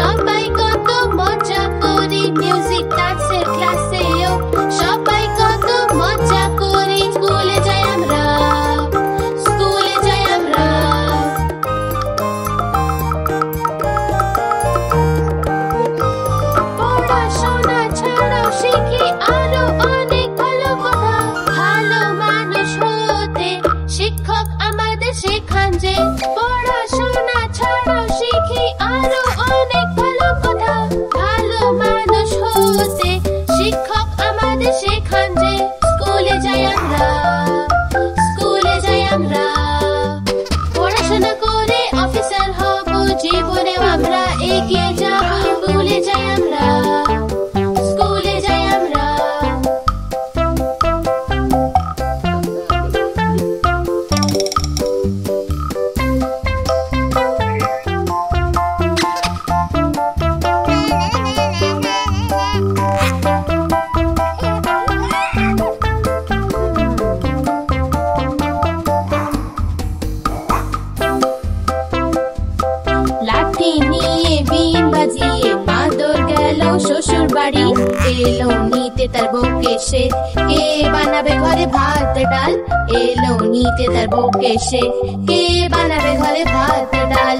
সবাই কত মজা করি, মিউজিক ডান্সের ক্লাসেও সবাই কত মজা করি। স্কুলে যাই আমরা, স্কুলে যাই আমরা। পড়াশোনা ছাড়াও শিখি আরো অনেক ভালো কথা, ভালো মানুষ হতে শিক্ষক আমাদের শেখান যে। পড়াশোনা ছাড়াও শিখি আরো অনেক ভালো কথা, ভালো মানুষ হতে শিক্ষক আমাদের শেখান যে। স্কুলে যাই আমরা, স্কুলে যাই আমরা। পড়াশোনা করে অফিসার হব, জীবনেও আমরা এগিয়ে যাব। স্কুলে যাই আমরা, স্কুলে যাই আমরা। লাঠি নিয়ে বিন বাজিয়ে বাঁদর গেল শ্বশুর বাড়ি, এলো নিতে তার বউকে সে। কে বানাবে ঘরে ভাত ডাল, এলো নিতে তার বউকে সে। কে বানাবে ঘরে ভাত ডাল।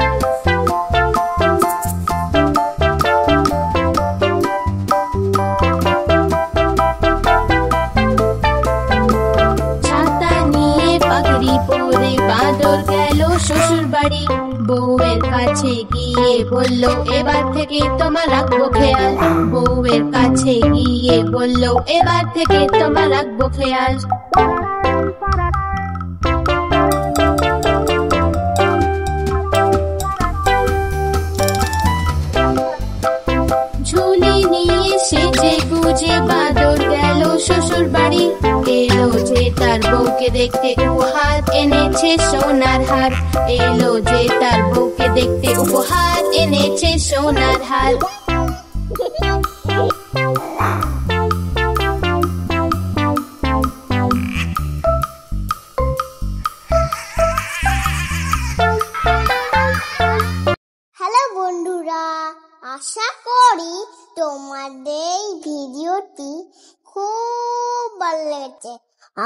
ছাতা নিয়ে পাগড়ি পরে বাঁদর গেল শ্বশুর বাড়ি, বউয়ের কাছে গিয়ে বলল এবার থেকে তোমার রাখবো খেয়াল। বউয়ের কাছে গিয়ে বলল এবার থেকে তোমার রাখবো খেয়াল। ঝুলি নিয়ে সেজে গুজে বাঁদর গেল শ্বশুর বাড়ি, এলো যে তার বউকে দেখতে উপহার এনেছে সোনার হার। এলো যে তার বউকে দেখতে উপহার এনেছে সোনার হার। হ্যালো বন্ধুরা, আশা করি তোমাদের এই ভিডিওটি খুব ভালো লেগেছে।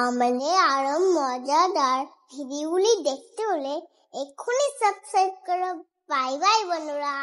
আমাদের আরো মজাদার ভিডিওগুলি দেখতে হলে এক্ষুনি সাবস্ক্রাইব করো। বাই বাই বন্ধুরা।